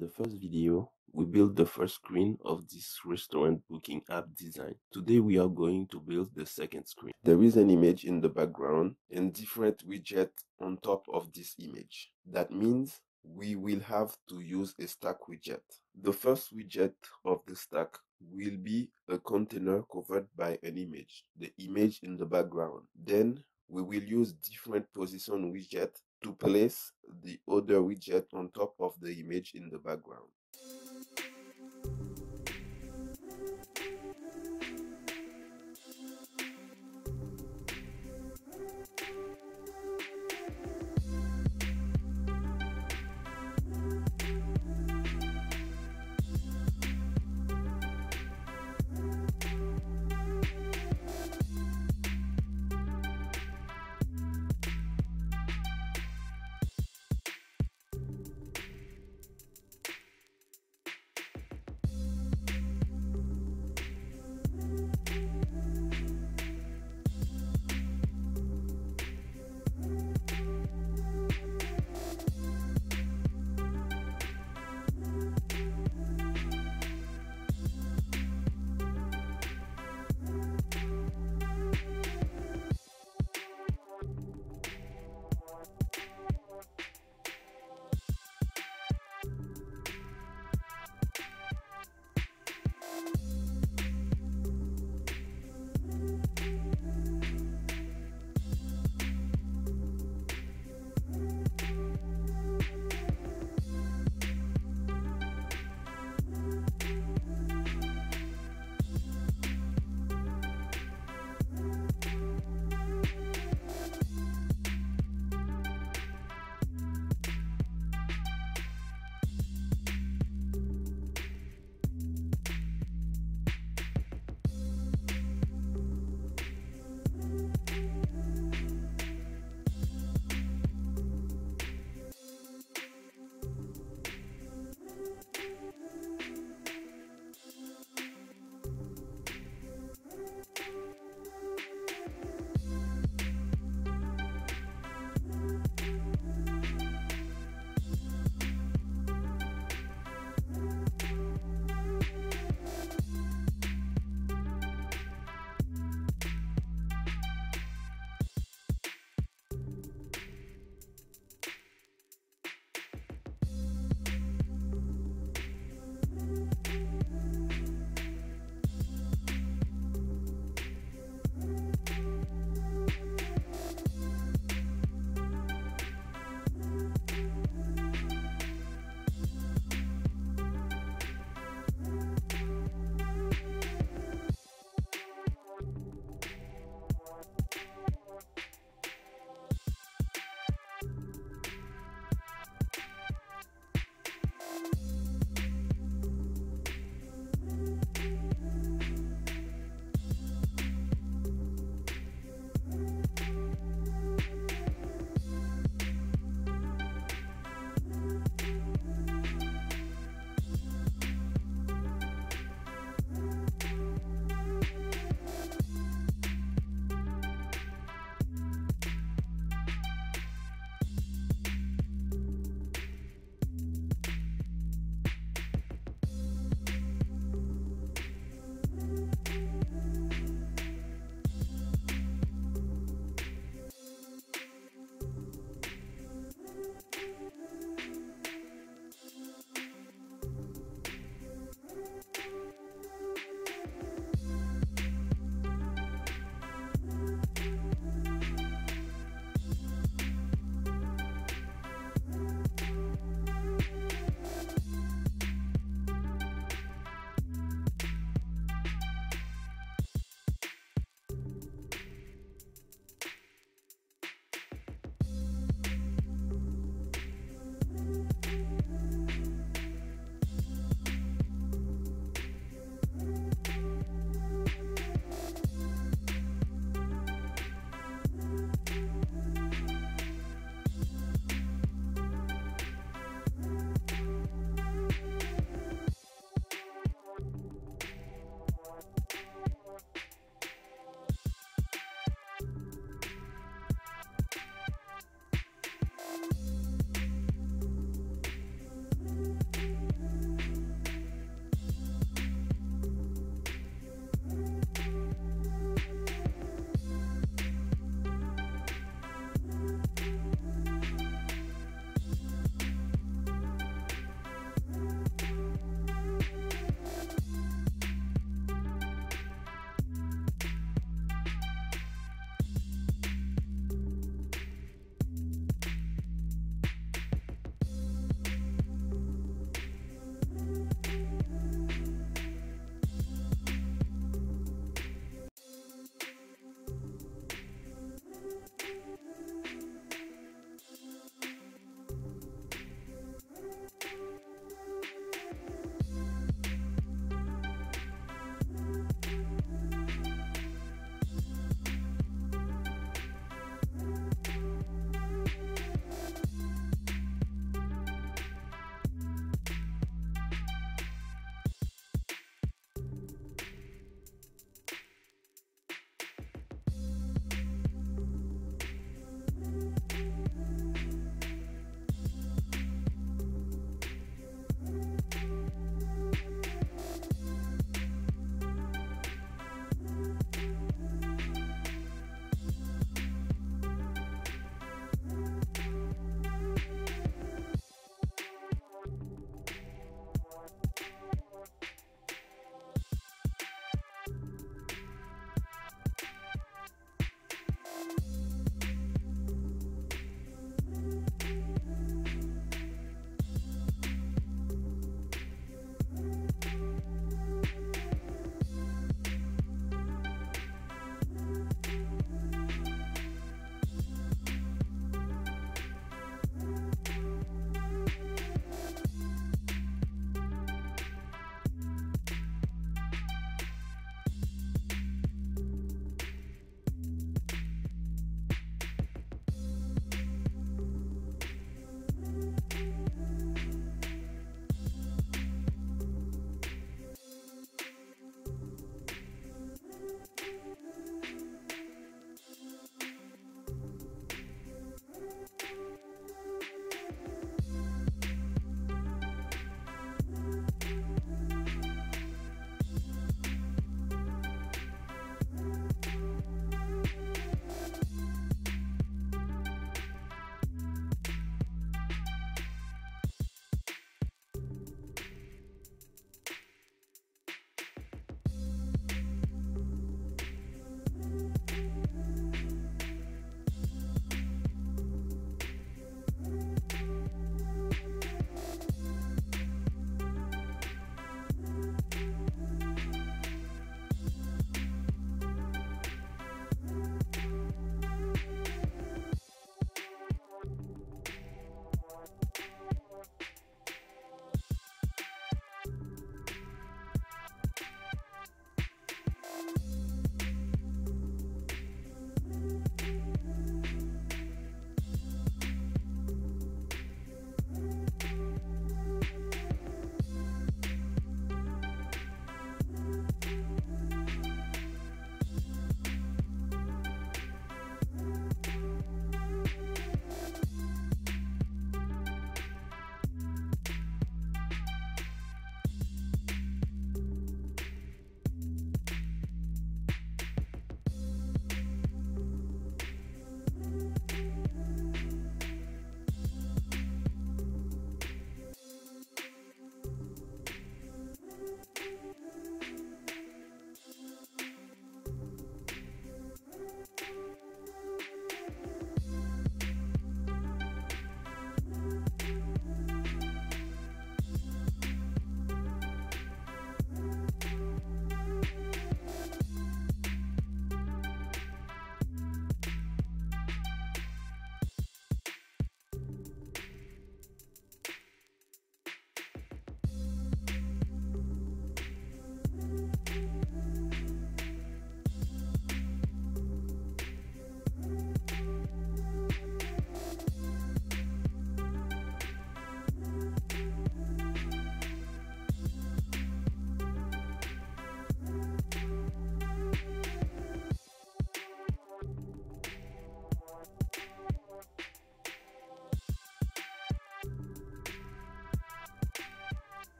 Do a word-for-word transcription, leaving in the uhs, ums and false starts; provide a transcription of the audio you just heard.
In the first video, we built the first screen of this restaurant booking app design. Today we are going to build the second screen. There is an image in the background and different widgets on top of this image. That means we will have to use a stack widget. The first widget of the stack will be a container covered by an image, the image in the background. Then we will use different position widgets to place the other widget on top of the image in the background.